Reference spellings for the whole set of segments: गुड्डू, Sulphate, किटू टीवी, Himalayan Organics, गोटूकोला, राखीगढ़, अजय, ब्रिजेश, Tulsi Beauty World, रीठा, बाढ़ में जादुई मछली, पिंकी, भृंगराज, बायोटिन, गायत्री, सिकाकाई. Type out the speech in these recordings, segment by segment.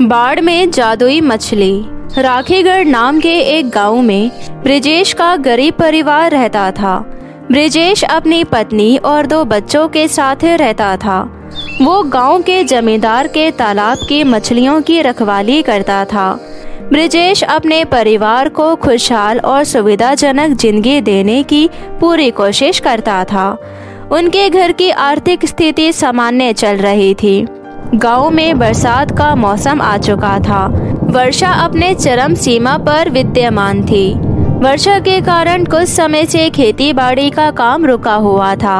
बाढ़ में जादुई मछली। राखीगढ़ नाम के एक गांव में ब्रिजेश का गरीब परिवार रहता था। ब्रिजेश अपनी पत्नी और 2 बच्चों के साथ रहता था। वो गांव के जमींदार के तालाब की मछलियों की रखवाली करता था। ब्रिजेश अपने परिवार को खुशहाल और सुविधाजनक जिंदगी देने की पूरी कोशिश करता था। उनके घर की आर्थिक स्थिति सामान्य चल रही थी। गांव में बरसात का मौसम आ चुका था। वर्षा अपने चरम सीमा पर विद्यमान थी। वर्षा के कारण कुछ समय से खेतीबाड़ी का काम रुका हुआ था।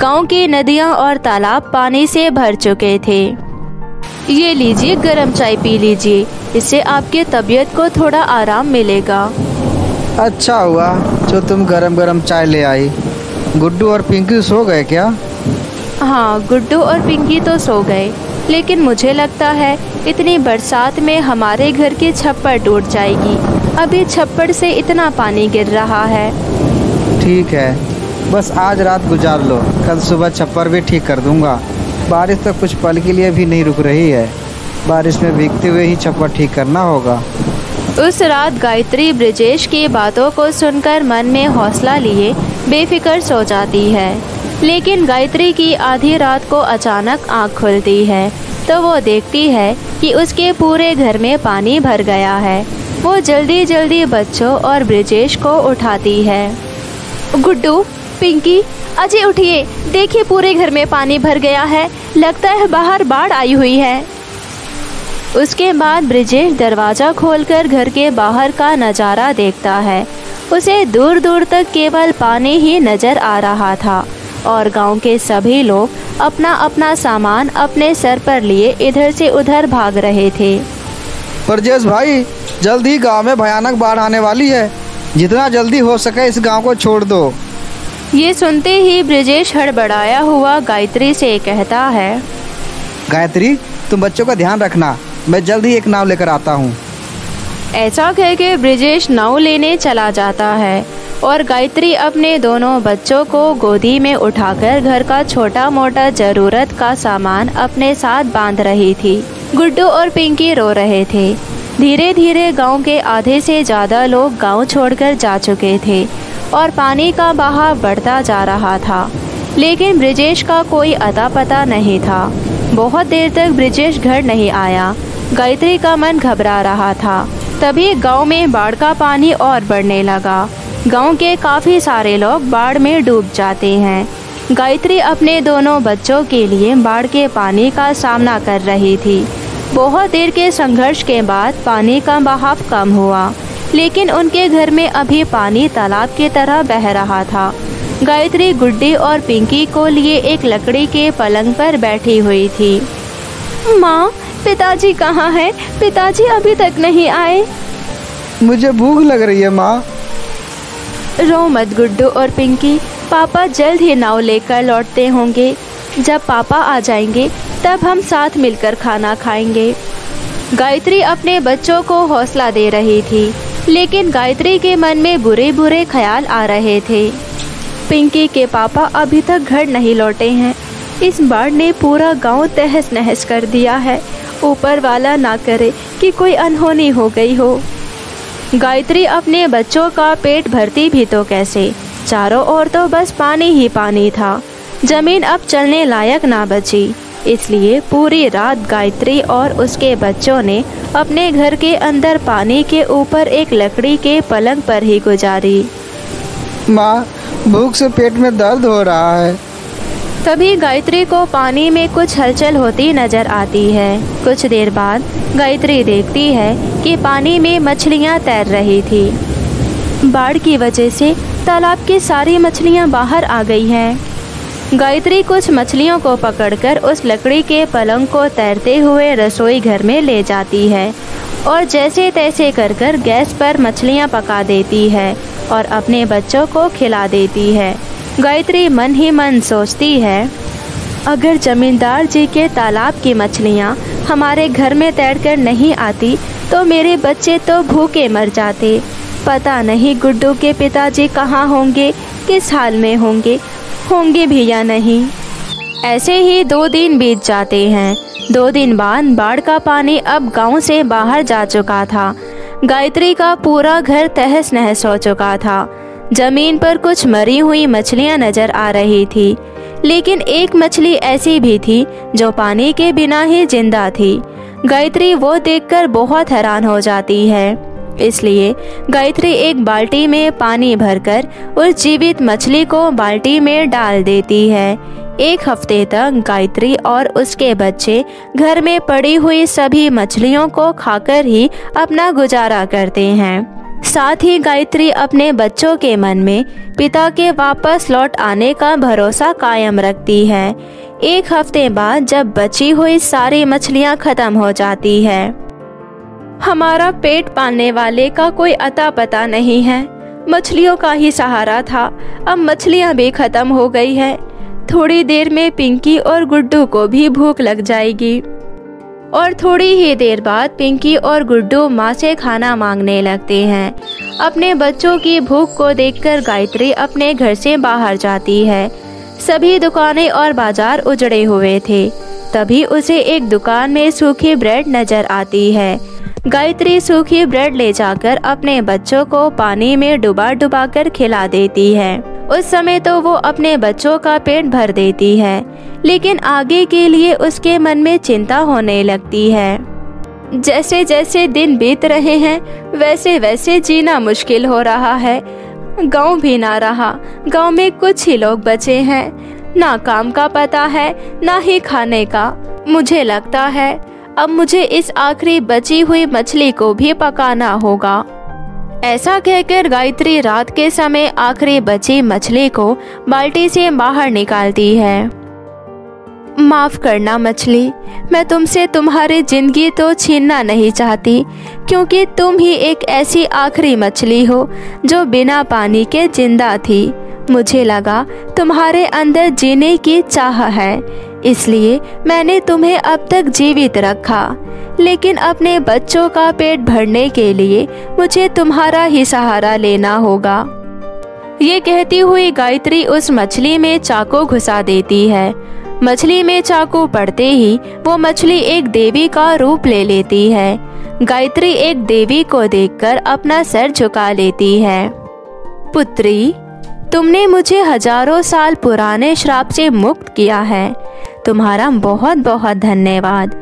गांव की नदियां और तालाब पानी से भर चुके थे। ये लीजिए, गरम चाय पी लीजिए, इससे आपकी तबीयत को थोड़ा आराम मिलेगा। अच्छा हुआ जो तुम गरम गरम चाय ले आई। गुड्डू और पिंकी सो गए क्या? हाँ, गुड्डू और पिंकी तो सो गए, लेकिन मुझे लगता है इतनी बरसात में हमारे घर की छप्पर टूट जाएगी। अभी छप्पर से इतना पानी गिर रहा है। ठीक है, बस आज रात गुजार लो, कल सुबह छप्पर भी ठीक कर दूंगा। बारिश तो कुछ पल के लिए भी नहीं रुक रही है। बारिश में भीगते हुए ही छप्पर ठीक करना होगा। उस रात गायत्री ब्रिजेश की बातों को सुनकर मन में हौसला लिए बेफिक्र सो जाती है। लेकिन गायत्री की आधी रात को अचानक आँख खुलती है तो वो देखती है कि उसके पूरे घर में पानी भर गया है। वो जल्दी जल्दी बच्चों और ब्रिजेश को उठाती है। गुड्डू, पिंकी, अजय, उठिए, देखिए पूरे घर में पानी भर गया है। लगता है बाहर बाढ़ आई हुई है। उसके बाद ब्रिजेश दरवाज़ा खोलकर घर के बाहर का नज़ारा देखता है। उसे दूर दूर तक केवल पानी ही नज़र आ रहा था और गांव के सभी लोग अपना अपना सामान अपने सर पर लिए इधर से उधर भाग रहे थे। परजेश भाई, जल्द ही गांव में भयानक बाढ़ आने वाली है। जितना जल्दी हो सके इस गांव को छोड़ दो। ये सुनते ही ब्रिजेश हड़बड़ाया हुआ गायत्री से कहता है, गायत्री, तुम बच्चों का ध्यान रखना, मैं जल्द ही एक नाव लेकर आता हूँ। ऐसा कह के ब्रिजेश नाव लेने चला जाता है और गायत्री अपने दोनों बच्चों को गोदी में उठाकर घर का छोटा मोटा जरूरत का सामान अपने साथ बांध रही थी। गुड्डू और पिंकी रो रहे थे। धीरे धीरे गांव के आधे से ज़्यादा लोग गांव छोड़कर जा चुके थे और पानी का बहाव बढ़ता जा रहा था, लेकिन ब्रिजेश का कोई अता पता नहीं था। बहुत देर तक ब्रिजेश घर नहीं आया। गायत्री का मन घबरा रहा था। तभी गाँव में बाढ़ का पानी और बढ़ने लगा। गांव के काफ़ी सारे लोग बाढ़ में डूब जाते हैं। गायत्री अपने दोनों बच्चों के लिए बाढ़ के पानी का सामना कर रही थी। बहुत देर के संघर्ष के बाद पानी का बहाव कम हुआ, लेकिन उनके घर में अभी पानी तालाब की तरह बह रहा था। गायत्री गुड्डी और पिंकी को लिए एक लकड़ी के पलंग पर बैठी हुई थी। माँ, पिताजी कहाँ हैं? पिताजी अभी तक नहीं आए। मुझे भूख लग रही है माँ। रो मत गुड्डू और पिंकी, पापा जल्द ही नाव लेकर लौटते होंगे। जब पापा आ जाएंगे तब हम साथ मिलकर खाना खाएंगे। गायत्री अपने बच्चों को हौसला दे रही थी, लेकिन गायत्री के मन में बुरे बुरे ख्याल आ रहे थे। पिंकी के पापा अभी तक घर नहीं लौटे हैं। इस बाढ़ ने पूरा गांव तहस नहस कर दिया है। ऊपर वाला ना करे कि कोई अनहोनी हो गई हो। गायत्री अपने बच्चों का पेट भरती भी तो कैसे, चारों ओर तो बस पानी ही पानी था। जमीन अब चलने लायक ना बची, इसलिए पूरी रात गायत्री और उसके बच्चों ने अपने घर के अंदर पानी के ऊपर एक लकड़ी के पलंग पर ही गुजारी। माँ, भूख से पेट में दर्द हो रहा है। तभी गायत्री को पानी में कुछ हलचल होती नजर आती है। कुछ देर बाद गायत्री देखती है कि पानी में मछलियां तैर रही थी। बाढ़ की वजह से तालाब की सारी मछलियां बाहर आ गई हैं। गायत्री कुछ मछलियों को पकड़कर उस लकड़ी के पलंग को तैरते हुए रसोई घर में ले जाती है और जैसे तैसे कर कर गैस पर मछलियां पका देती है और अपने बच्चों को खिला देती है। गायत्री मन ही मन सोचती है, अगर जमींदार जी के तालाब की मछलियाँ हमारे घर में तैरकर नहीं आती तो मेरे बच्चे तो भूखे मर जाते। पता नहीं गुड्डू के पिताजी कहाँ होंगे, किस हाल में होंगे भी या नहीं। ऐसे ही 2 दिन बीत जाते हैं। दो दिन बाद बाढ़ का पानी अब गांव से बाहर जा चुका था। गायत्री का पूरा घर तहस नहस हो चुका था। जमीन पर कुछ मरी हुई मछलियां नजर आ रही थी, लेकिन एक मछली ऐसी भी थी जो पानी के बिना ही जिंदा थी। गायत्री वो देखकर बहुत हैरान हो जाती है। इसलिए गायत्री एक बाल्टी में पानी भरकर उस जीवित मछली को बाल्टी में डाल देती है। एक हफ्ते तक गायत्री और उसके बच्चे घर में पड़ी हुई सभी मछलियों को खाकर ही अपना गुजारा करते हैं। साथ ही गायत्री अपने बच्चों के मन में पिता के वापस लौट आने का भरोसा कायम रखती है। एक हफ्ते बाद जब बची हुई सारी मछलियां खत्म हो जाती है, हमारा पेट पालने वाले का कोई अता पता नहीं है। मछलियों का ही सहारा था, अब मछलियां भी खत्म हो गई है। थोड़ी देर में पिंकी और गुड्डू को भी भूख लग जाएगी। और थोड़ी ही देर बाद पिंकी और गुड्डू माँ से खाना मांगने लगते हैं। अपने बच्चों की भूख को देखकर गायत्री अपने घर से बाहर जाती है। सभी दुकानें और बाजार उजड़े हुए थे। तभी उसे एक दुकान में सूखी ब्रेड नजर आती है। गायत्री सूखी ब्रेड ले जाकर अपने बच्चों को पानी में डुबा डुबा कर खिला देती है। उस समय तो वो अपने बच्चों का पेट भर देती है, लेकिन आगे के लिए उसके मन में चिंता होने लगती है। जैसे जैसे दिन बीत रहे हैं वैसे वैसे जीना मुश्किल हो रहा है। गांव भी ना रहा, गांव में कुछ ही लोग बचे हैं। ना काम का पता है ना ही खाने का। मुझे लगता है अब मुझे इस आखिरी बची हुई मछली को भी पकाना होगा। ऐसा कहकर गायत्री रात के समय आखिरी बची मछली को बाल्टी से बाहर निकालती है। माफ करना मछली, मैं तुमसे तुम्हारी जिंदगी तो छीनना नहीं चाहती, क्योंकि तुम ही एक ऐसी आखिरी मछली हो जो बिना पानी के जिंदा थी। मुझे लगा तुम्हारे अंदर जीने की चाह है, इसलिए मैंने तुम्हें अब तक जीवित रखा, लेकिन अपने बच्चों का पेट भरने के लिए मुझे तुम्हारा ही सहारा लेना होगा। ये कहती हुई गायत्री उस मछली में चाकू घुसा देती है। मछली में चाकू पड़ते ही वो मछली एक देवी का रूप ले लेती है। गायत्री एक देवी को देखकर अपना सर झुका लेती है। पुत्री, तुमने मुझे हजारों साल पुराने श्राप से मुक्त किया है। तुम्हारा बहुत बहुत धन्यवाद।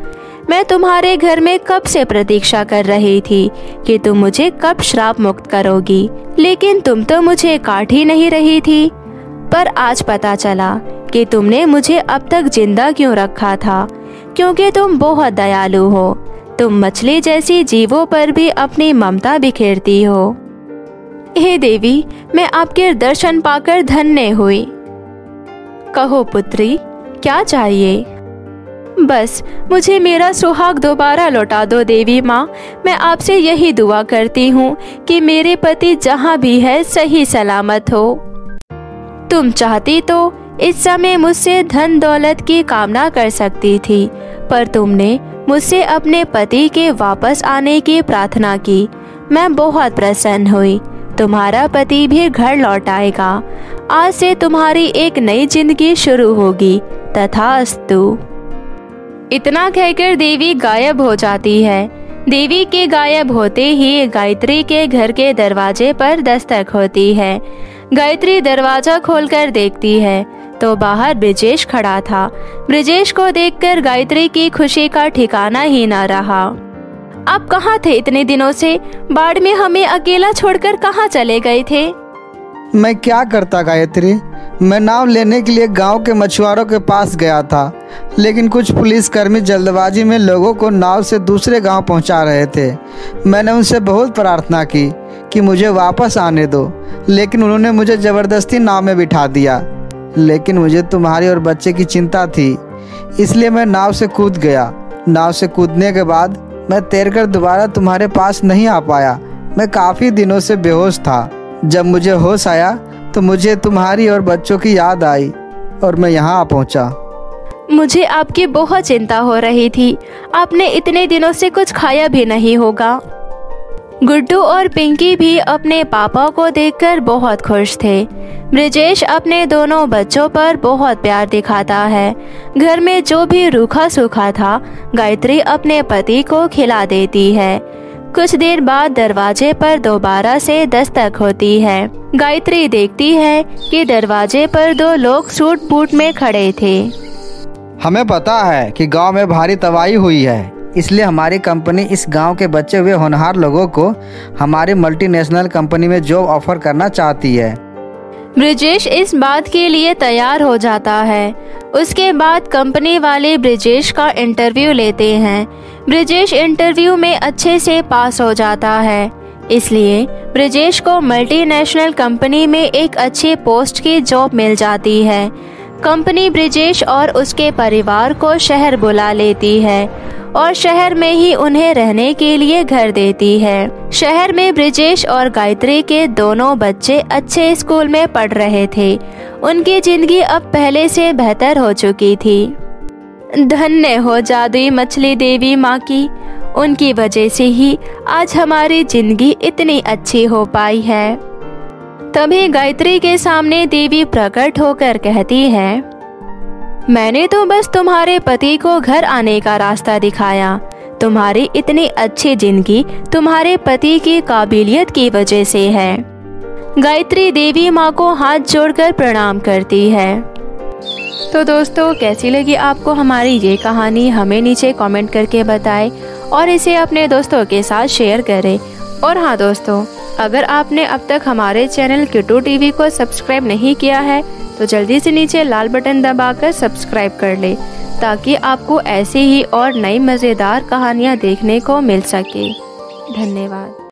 मैं तुम्हारे घर में कब से प्रतीक्षा कर रही थी कि तुम मुझे कब श्राप मुक्त करोगी, लेकिन तुम तो मुझे काट ही नहीं रही थी। पर आज पता चला कि तुमने मुझे अब तक जिंदा क्यों रखा था, क्योंकि तुम बहुत दयालु हो। तुम मछली जैसी जीवों पर भी अपनी ममता बिखेरती हो। हे देवी, मैं आपके दर्शन पाकर धन्य हुई। कहो पुत्री, क्या चाहिए? बस मुझे मेरा सुहाग दोबारा लौटा दो देवी माँ। मैं आपसे यही दुआ करती हूँ कि मेरे पति जहाँ भी है सही सलामत हो। तुम चाहती तो इस समय मुझसे धन दौलत की कामना कर सकती थी, पर तुमने मुझसे अपने पति के वापस आने की प्रार्थना की। मैं बहुत प्रसन्न हुई। तुम्हारा पति भी घर लौट आएगा। आज से तुम्हारी एक नई जिंदगी शुरू होगी। तथास्तु। इतना कहकर देवी गायब हो जाती है। देवी के गायब होते ही गायत्री के घर के दरवाजे पर दस्तक होती है। गायत्री दरवाजा खोलकर देखती है तो बाहर ब्रिजेश खड़ा था। ब्रिजेश को देखकर गायत्री की खुशी का ठिकाना ही ना रहा। आप कहाँ थे इतने दिनों से? बाढ़ में हमें अकेला छोड़कर कहाँ चले गए थे? मैं क्या करता गायत्री, मैं नाव लेने के लिए गांव के मछुआरों के पास गया था, लेकिन कुछ पुलिसकर्मी जल्दबाजी में लोगों को नाव से दूसरे गांव पहुंचा रहे थे। मैंने उनसे बहुत प्रार्थना की कि मुझे वापस आने दो, लेकिन उन्होंने मुझे ज़बरदस्ती नाव में बिठा दिया। लेकिन मुझे तुम्हारी और बच्चे की चिंता थी, इसलिए मैं नाव से कूद गया। नाव से कूदने के बाद मैं तैरकर दोबारा तुम्हारे पास नहीं आ पाया। मैं काफ़ी दिनों से बेहोश था। जब मुझे होश आया तो मुझे तुम्हारी और बच्चों की याद आई और मैं यहाँ आ पहुँचा। मुझे आपकी बहुत चिंता हो रही थी। आपने इतने दिनों से कुछ खाया भी नहीं होगा। गुड्डू और पिंकी भी अपने पापा को देखकर बहुत खुश थे। ब्रिजेश अपने दोनों बच्चों पर बहुत प्यार दिखाता है। घर में जो भी रूखा सूखा था गायत्री अपने पति को खिला देती है। कुछ देर बाद दरवाजे पर दोबारा से दस्तक होती है। गायत्री देखती है कि दरवाजे पर दो लोग सूट बूट में खड़े थे। हमें पता है कि गांव में भारी तबाही हुई है, इसलिए हमारी कंपनी इस गांव के बचे हुए होनहार लोगों को हमारे मल्टीनेशनल कंपनी में जॉब ऑफर करना चाहती है। ब्रिजेश इस बात के लिए तैयार हो जाता है। उसके बाद कंपनी वाले ब्रिजेश का इंटरव्यू लेते हैं। ब्रिजेश इंटरव्यू में अच्छे से पास हो जाता है, इसलिए ब्रिजेश को मल्टीनेशनल कंपनी में एक अच्छे पोस्ट की जॉब मिल जाती है। कंपनी ब्रिजेश और उसके परिवार को शहर बुला लेती है और शहर में ही उन्हें रहने के लिए घर देती है। शहर में ब्रिजेश और गायत्री के दोनों बच्चे अच्छे स्कूल में पढ़ रहे थे। उनकी जिंदगी अब पहले से बेहतर हो चुकी थी। धन्य हो जादुई मछली देवी माँ की, उनकी वजह से ही आज हमारी जिंदगी इतनी अच्छी हो पाई है। तभी गायत्री के सामने देवी प्रकट होकर कहती है, मैंने तो बस तुम्हारे पति को घर आने का रास्ता दिखाया। तुम्हारी इतनी अच्छी जिंदगी तुम्हारे पति की काबिलियत की वजह से है। गायत्री देवी माँ को हाथ जोड़कर प्रणाम करती है। तो दोस्तों, कैसी लगी आपको हमारी ये कहानी? हमें नीचे कमेंट करके बताएं और इसे अपने दोस्तों के साथ शेयर करें। और हाँ दोस्तों, अगर आपने अब तक हमारे चैनल किटू टीवी को सब्सक्राइब नहीं किया है तो जल्दी से नीचे लाल बटन दबाकर सब्सक्राइब कर ले, ताकि आपको ऐसे ही और नई मज़ेदार कहानियाँ देखने को मिल सके। धन्यवाद।